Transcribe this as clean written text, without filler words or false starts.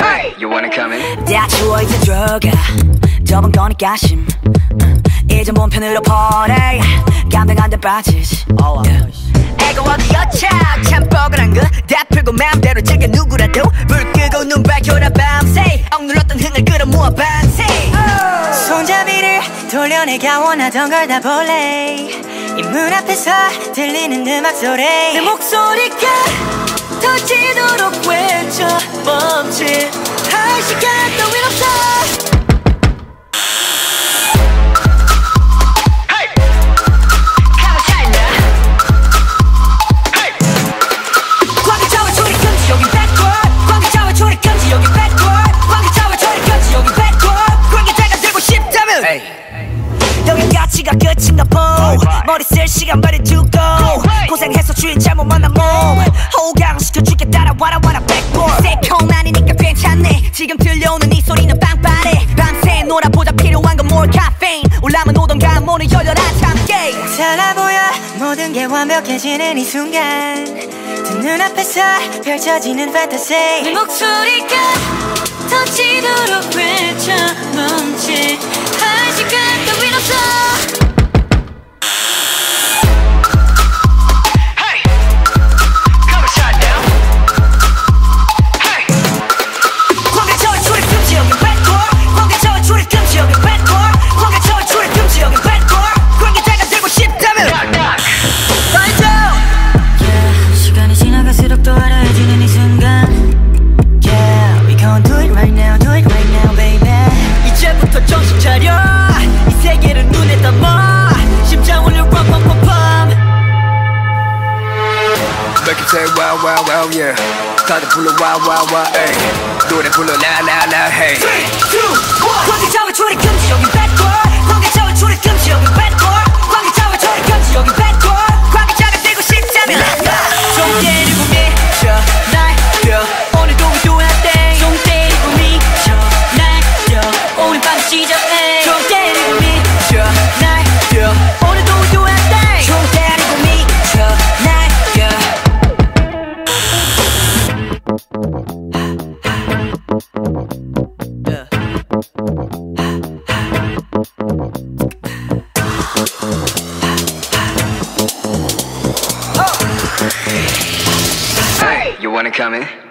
Hey, you wanna come in? 야, 추워서 들어가. 저번 거니까 심. 이제 몸편으로 퍼래. 감당한데 빠지지. 애가 어디여 차. 참 뻐근한 거. 다 풀고 맘대로 즐겨 누구라도. 불 끄고 눈 밝혀라 밤새. 억눌렀던 흥을 끌어모아 밤새. 손잡이를 돌려 내가 원하던 걸 다 볼래. 이 문 앞에서 들리는 음악 소리. 내 목소리가 터지도록 외쳐 멈춰. 할 시간 따윈 없어. 끝인가 보 머리 쓸 시간 버려두고 고생해서 주인 잘못 만나 몸 호강시켜줄게 따라와라 와라 백볼 새콤 아니니까 괜찮네 지금 들려오는 이 소리는 빵빠레 밤새 놀아보자 필요한 건 more caffeine 올라면 오던가 문을 열려라 참깨 살아보여 모든 게 완벽해지는 이 순간 두 눈앞에서 펼쳐지는 fantasy 내 목소리가 터지도록 외쳐 멈칫 한 시간 따윈 없어 Wow wow yeah, 다들 불러 wow wow wow hey, 노래 불러 la la la hey. 3, 2, 1. 관계자와 조리 금지 여기 bad boy. 관계자와 조리 금지 여기 bad boy. 관계자와 조리 금지 여기 bad boy. 관계자가 되고 싶다면 좀 때리고 미쳐 날려 오늘도 우도할 때 좀 때리고 미쳐 날려 오늘 밤 시작해 좀 때리고 미쳐 날려 오늘도 우도할 때 좀 때리고 미쳐 날려 Hey, you wanna come in?